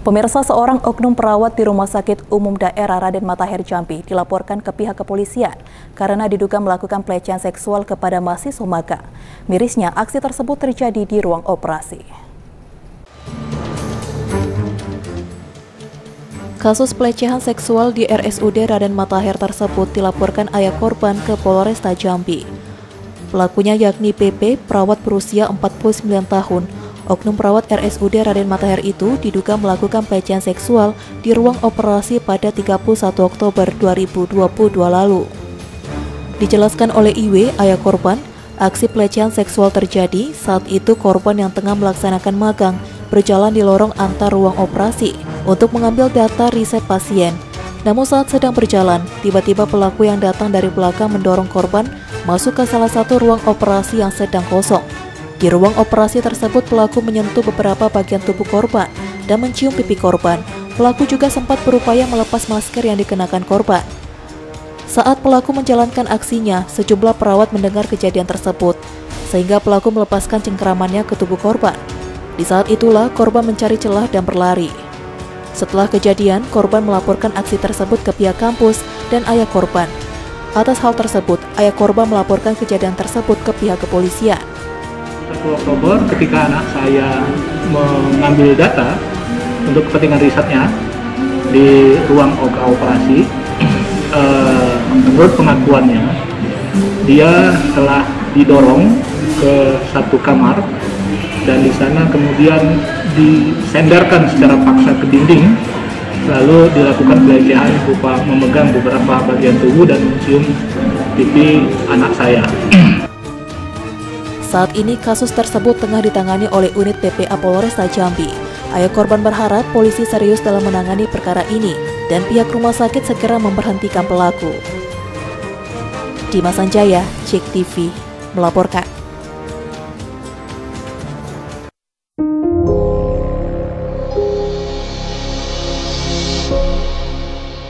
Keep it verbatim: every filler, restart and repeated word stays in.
Pemirsa, seorang oknum perawat di Rumah Sakit Umum Daerah Raden Mataher Jambi dilaporkan ke pihak kepolisian karena diduga melakukan pelecehan seksual kepada mahasiswa magang. Mirisnya, aksi tersebut terjadi di ruang operasi. Kasus pelecehan seksual di R S U D Raden Mataher tersebut dilaporkan ayah korban ke Polresta Jambi. Pelakunya yakni P P, perawat berusia empat puluh sembilan tahun. Oknum perawat R S U D Raden Mataher itu diduga melakukan pelecehan seksual di ruang operasi pada tiga puluh satu Oktober dua ribu dua puluh dua lalu. Dijelaskan oleh I W, ayah korban, aksi pelecehan seksual terjadi saat itu korban yang tengah melaksanakan magang berjalan di lorong antar ruang operasi untuk mengambil data riset pasien. Namun saat sedang berjalan, tiba-tiba pelaku yang datang dari belakang mendorong korban masuk ke salah satu ruang operasi yang sedang kosong. Di ruang operasi tersebut, pelaku menyentuh beberapa bagian tubuh korban dan mencium pipi korban. Pelaku juga sempat berupaya melepas masker yang dikenakan korban. Saat pelaku menjalankan aksinya, sejumlah perawat mendengar kejadian tersebut, sehingga pelaku melepaskan cengkeramannya ke tubuh korban. Di saat itulah, korban mencari celah dan berlari. Setelah kejadian, korban melaporkan aksi tersebut ke pihak kampus dan ayah korban. Atas hal tersebut, ayah korban melaporkan kejadian tersebut ke pihak kepolisian. satu Oktober ketika anak saya mengambil data untuk kepentingan risetnya di ruang operasi, eh, menurut pengakuannya dia telah didorong ke satu kamar dan di sana kemudian disendarkan secara paksa ke dinding, lalu dilakukan pelecehan berupa memegang beberapa bagian tubuh dan mencium pipi anak saya. Saat ini kasus tersebut tengah ditangani oleh unit P P A Polresta Jambi. Ayah korban berharap polisi serius dalam menangani perkara ini dan pihak rumah sakit segera memberhentikan pelaku. Dimas Anjaya, J E K T V, melaporkan.